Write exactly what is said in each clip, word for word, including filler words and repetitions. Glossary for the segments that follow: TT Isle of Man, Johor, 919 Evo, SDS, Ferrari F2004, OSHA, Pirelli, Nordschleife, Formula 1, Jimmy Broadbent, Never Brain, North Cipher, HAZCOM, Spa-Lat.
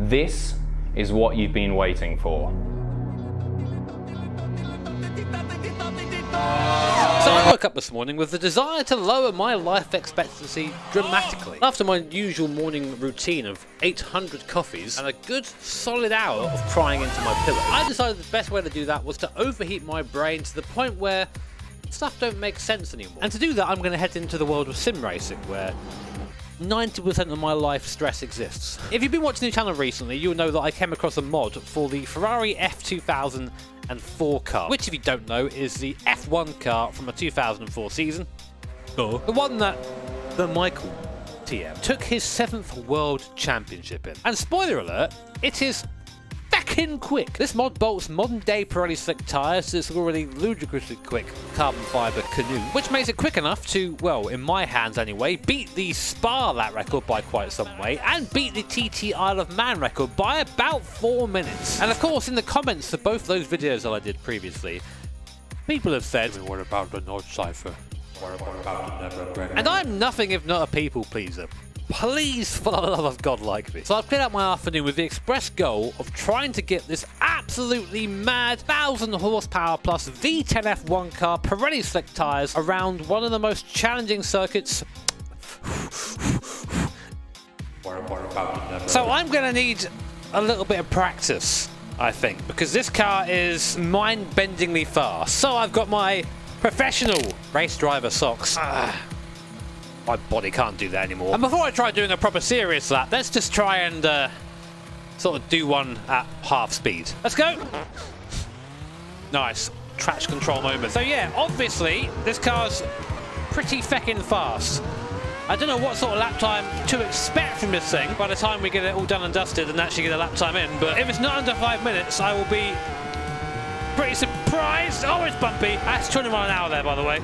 This is what you've been waiting for. So I woke up this morning with the desire to lower my life expectancy dramatically. After my usual morning routine of eight hundred coffees and a good solid hour of prying into my pillow, I decided the best way to do that was to overheat my brain to the point where stuff don't make sense anymore. And to do that, I'm going to head into the world of sim racing, where ninety percent of my life stress exists. If you've been watching the channel recently, you'll know that I came across a mod for the Ferrari F two thousand four car, which, if you don't know, is the F one car from a two thousand four season. Duh. The one that the Michael T M took his seventh World Championship in. And spoiler alert, it is fucking quick. This mod bolts modern-day Pirelli slick tyres to this already ludicrously quick carbon fibre canoe, which makes it quick enough to, well, in my hands anyway, beat the Spa-Lat record by quite some way, and beat the T T Isle of Man record by about four minutes. And of course, in the comments for both those videos that I did previously, people have said, "What about the North Cipher? What about the Never Brain?" And I'm nothing if not a people pleaser. Please, for the love of God, like me. So I've cleared out my afternoon with the express goal of trying to get this absolutely mad thousand horsepower plus V ten F one car Pirelli slick tyres around one of the most challenging circuits. So I'm gonna need a little bit of practice, I think, because this car is mind-bendingly fast. So I've got my professional race driver socks. Ugh. My body can't do that anymore. And before I try doing a proper serious lap, let's just try and uh, sort of do one at half speed. Let's go. Nice traction control moment. So yeah, obviously this car's pretty feckin' fast. I don't know what sort of lap time to expect from this thing by the time we get it all done and dusted and actually get a lap time in, but if it's not under five minutes, I will be pretty surprised. Oh, it's bumpy. That's twenty miles an hour there, by the way.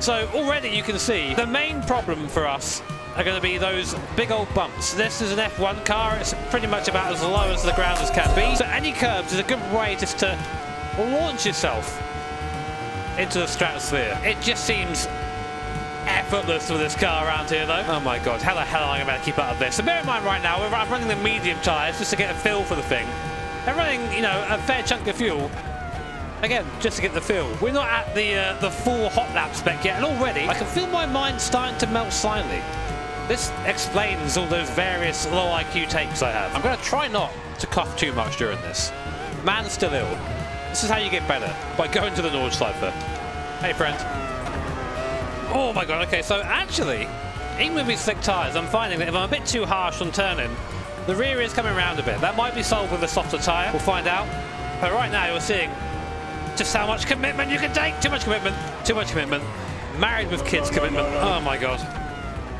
So already you can see the main problem for us are going to be those big old bumps. This is an F one car, it's pretty much about as low as the ground as can be. So any curbs is a good way just to launch yourself into the stratosphere. It just seems effortless with this car around here though. Oh my God, how the hell am I going to keep up with this? So bear in mind right now, I'm running the medium tyres just to get a feel for the thing. I'm running, you know, a fair chunk of fuel. Again, just to get the feel. We're not at the uh, the full hot lap spec yet, and already I can feel my mind starting to melt slightly. This explains all those various low I Q takes I have. I'm going to try not to cough too much during this. Man's still ill. This is how you get better, by going to the Nordschleife. Hey, friend. Oh my God, okay, so actually, even with these slick tyres, I'm finding that if I'm a bit too harsh on turning, the rear is coming around a bit. That might be solved with a softer tyre, we'll find out. But right now, you're seeing just how much commitment you can take. Too much commitment, too much commitment. Married with kids commitment. Oh my God.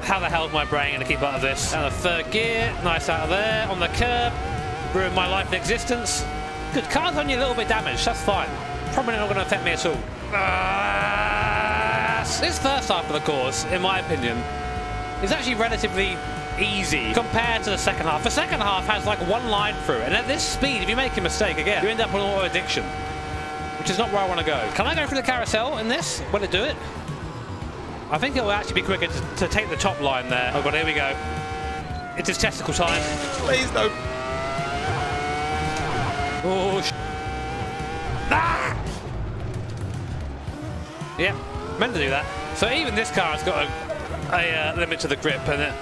How the hell is my brain going to keep out of this? Out of third gear, nice out of there, on the curb. Ruined my life and existence. Good, car's only a little bit damaged, that's fine. Probably not going to affect me at all. Uh, this first half of the course, in my opinion, is actually relatively easy compared to the second half. The second half has like one line through it, and at this speed, if you make a mistake again, you end up on auto addiction, which is not where I want to go. Can I go through the carousel in this? Will it do it? I think it will actually be quicker to, to take the top line there. Oh God, here we go. It is testicle time. Please don't. Oh, sh ah! Yeah, meant to do that. So even this car has got a, a uh, limit to the grip, and it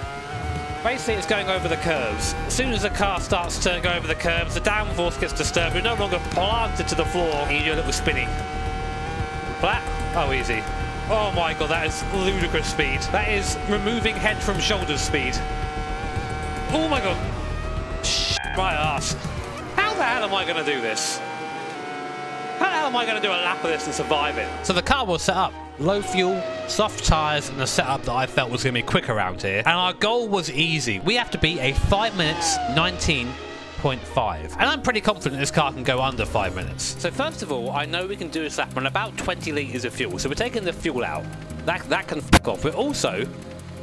basically it's going over the curves. As soon as the car starts to go over the curves, the downforce gets disturbed. We're no longer planted to the floor. You do a little spinny. Flat. Oh, easy. Oh my God, that is ludicrous speed. That is removing head from shoulders speed. Oh my God. Shit my ass. How the hell am I going to do this? How the hell am I going to do a lap of this and survive it? So the car was set up. Low fuel, soft tyres, and a setup that I felt was going to be quick around here. And our goal was easy. We have to beat a five minutes nineteen point five. And I'm pretty confident this car can go under five minutes. So first of all, I know we can do this lap on about twenty litres of fuel. So we're taking the fuel out. That, that can fuck off. We're also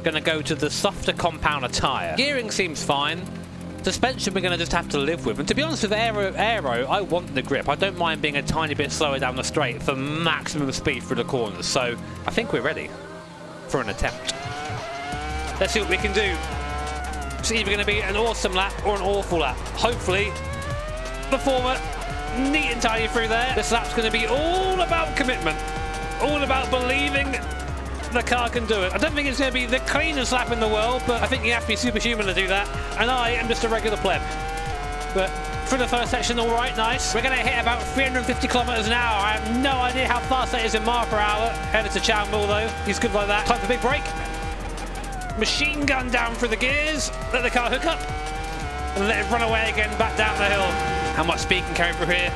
going to go to the softer compounder tyre. Gearing seems fine. Suspension we're going to just have to live with, and to be honest with aero, aero, I want the grip. I don't mind being a tiny bit slower down the straight for maximum speed through the corners, so I think we're ready for an attempt. Let's see what we can do. It's either going to be an awesome lap or an awful lap. Hopefully, the former neat and tidy through there. This lap's going to be all about commitment, all about believing the car can do it. I don't think it's going to be the cleanest lap in the world, but I think you have to be superhuman to do that, and I am just a regular pleb. But for the first section, all right, nice. We're going to hit about three hundred fifty kilometers an hour. I have no idea how fast that is in mile per hour. Headed to Chambull, though. He's good like that. Time for a big break. Machine gun down through the gears. Let the car hook up. And let it run away again back down the hill. How much speed can carry through here?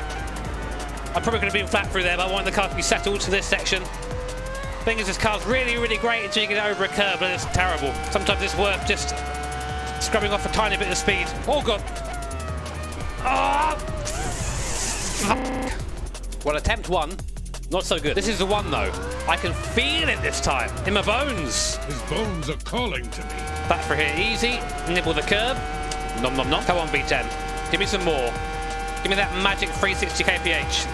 I probably could have been flat through there, but I wanted the car to be settled to this section. The thing is, this car's really, really great until you get over a curb, but it's terrible. Sometimes it's worth just scrubbing off a tiny bit of speed. Oh, God. Oh, fuck. Well, attempt one, not so good. This is the one, though. I can feel it this time, in my bones. His bones are calling to me. Back for here, easy. Nibble the curb. Nom, nom, nom. Come on, V ten. Give me some more. Give me that magic three sixty K P H.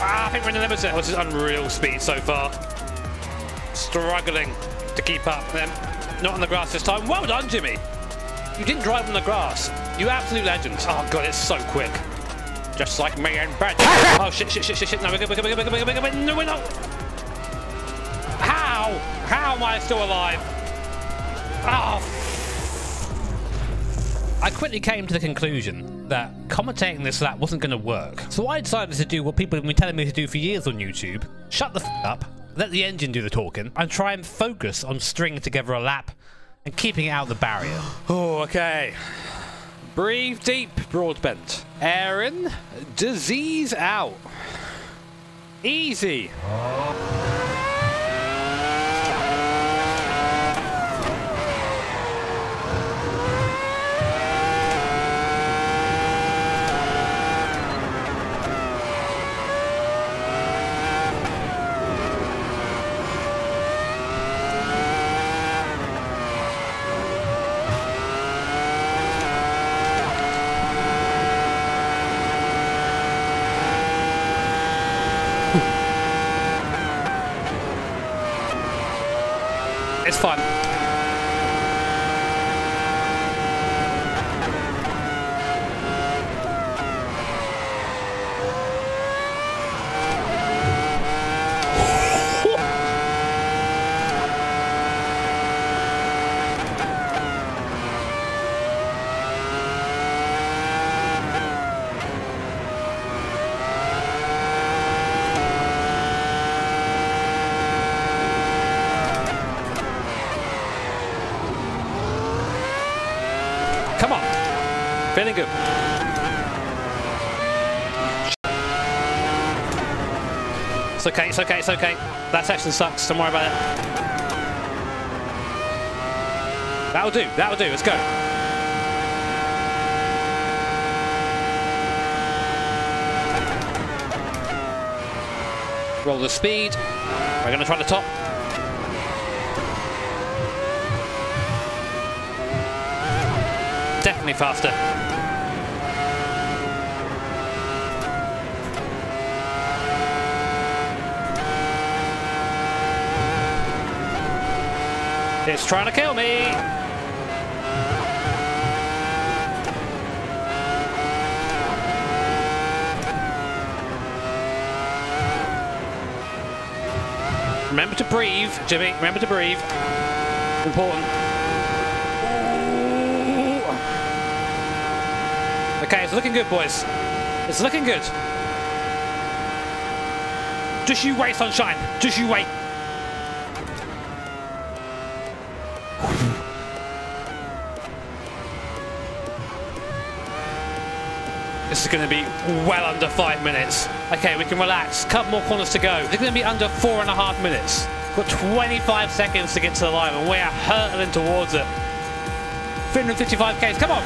Ah, I think we're in the limiter. Oh, this is unreal speed so far. Struggling to keep up. Then, not on the grass this time. Well done, Jimmy. You didn't drive on the grass. You absolute legend. Oh, God, it's so quick. Just like me and Ben. Oh, shit, shit, shit, shit, shit. No, we're good, we're good, we're good, we're good, we're good. No, we're not. How? How am I still alive? Oh. I quickly came to the conclusion that commentating this lap wasn't going to work. So I decided to do what people have been telling me to do for years on YouTube. Shut the f*** up, let the engine do the talking, and try and focus on stringing together a lap and keeping it out of the barrier. Oh, okay. Breathe deep, Broadbent. Aaron, disease out. Easy. It's fun. Come on. Feeling good. It's okay, it's okay, it's okay. That section sucks, don't worry about it. That'll do, that'll do, let's go. Roll the speed. We're gonna try the top. Definitely faster. It's trying to kill me. Remember to breathe, Jimmy. Remember to breathe. Important. Okay, it's looking good, boys. It's looking good. Just you wait, sunshine. Just you wait. This is going to be well under five minutes. Okay, we can relax. Couple more corners to go. They're going to be under four and a half minutes. We've got twenty-five seconds to get to the line, and we are hurtling towards it. three fifty-five Ks. Come on.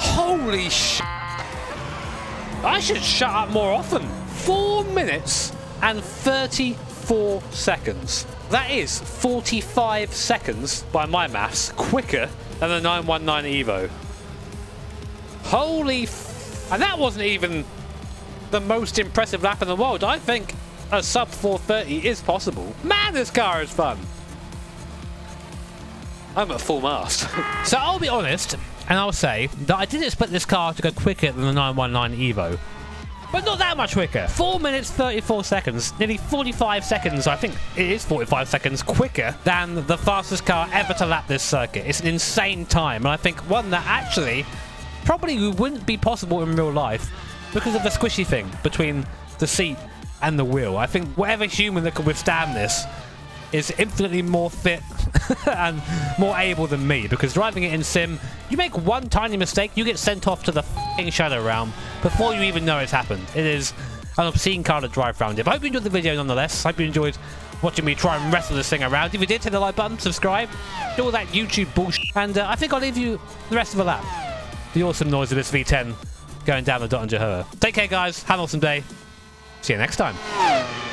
Holy sh! I should shut up more often. four minutes and thirty-four seconds. That is forty-five seconds, by my maths, quicker than the nine one nine Evo. Holy f... And that wasn't even the most impressive lap in the world. I think a sub four thirty is possible. Man, this car is fun. I'm at full mast. So I'll be honest, and I'll say that I didn't expect this car to go quicker than the nine one nine Evo. But not that much quicker. four minutes, thirty-four seconds, nearly forty-five seconds, I think it is forty-five seconds quicker than the fastest car ever to lap this circuit. It's an insane time, and I think one that actually probably wouldn't be possible in real life because of the squishy thing between the seat and the wheel. I think whatever human that could withstand this is infinitely more fit and more able than me, because driving it in sim, you make one tiny mistake, you get sent off to the f***ing shadow realm before you even know it's happened. It is an obscene car to drive around in. I hope you enjoyed the video nonetheless. I hope you enjoyed watching me try and wrestle this thing around. If you did, hit the like button, subscribe, do all that YouTube bullshit, and uh, I think I'll leave you the rest of the lap. The awesome noise of this V ten going down the dot in Johor. Take care guys, have an awesome day, see you next time.